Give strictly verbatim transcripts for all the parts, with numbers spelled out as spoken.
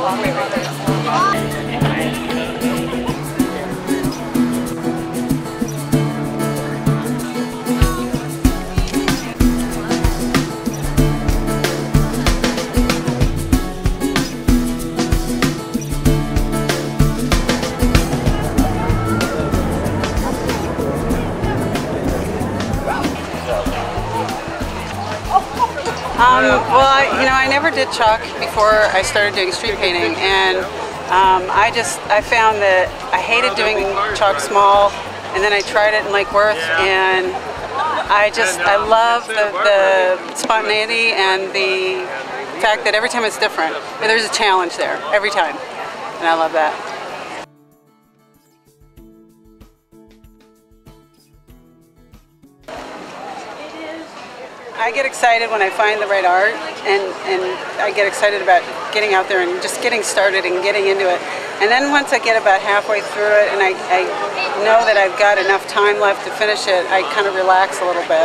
Um, well, I, you know, I never did chalk before I started doing street painting, and um, I just, I found that I hated doing chalk small, and then I tried it in Lake Worth, and I just, I love the, the spontaneity and the fact that every time it's different. There's a challenge there, every time, and I love that. I get excited when I find the right art, and, and I get excited about getting out there and just getting started and getting into it. And then once I get about halfway through it and I, I know that I've got enough time left to finish it, I kind of relax a little bit.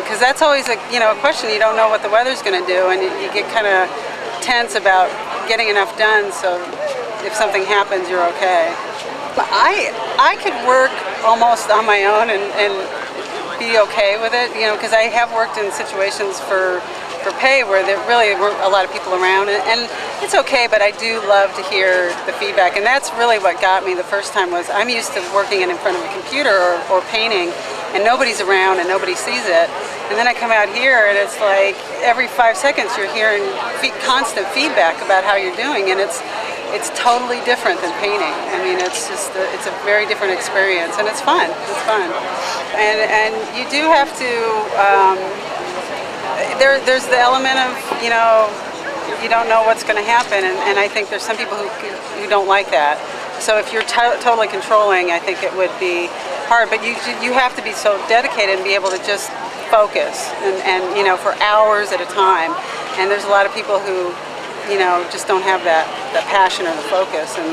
Because um, that's always a, you know, a question. You don't know what the weather's going to do, and you, you get kind of tense about getting enough done so if something happens, you're okay. But I, I could work almost on my own and, and be okay with it, you know, because I have worked in situations for for pay where there really weren't a lot of people around, and, and it's okay, but I do love to hear the feedback, and that's really what got me the first time. Was I'm used to working in front of a computer or, or painting, and nobody's around and nobody sees it, and then I come out here and it's like every five seconds you're hearing fe constant feedback about how you're doing, and it's it's totally different than painting. I mean, it's just a, it's a very different experience, and it's fun. It's fun. And, and you do have to, um, there, there's the element of, you know, you don't know what's going to happen, and, and I think there's some people who, who don't like that. So if you're to totally controlling, I think it would be hard, but you, you have to be so dedicated and be able to just focus, and, and you know, for hours at a time. And there's a lot of people who, you know, just don't have that, that passion or the focus, and,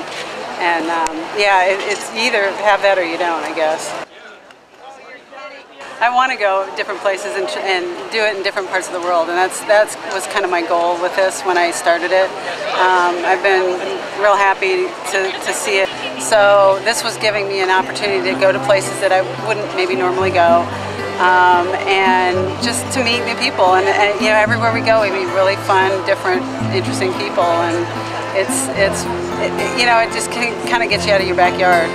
and um, yeah, it, it's either have that or you don't, I guess. I want to go different places and, and do it in different parts of the world, and that's that was kind of my goal with this when I started it. Um, I've been real happy to, to see it, so this was giving me an opportunity to go to places that I wouldn't maybe normally go, um, and just to meet new people. And, and you know, everywhere we go, we meet really fun, different, interesting people, and it's it's it, you know, it just kind of gets you out of your backyard.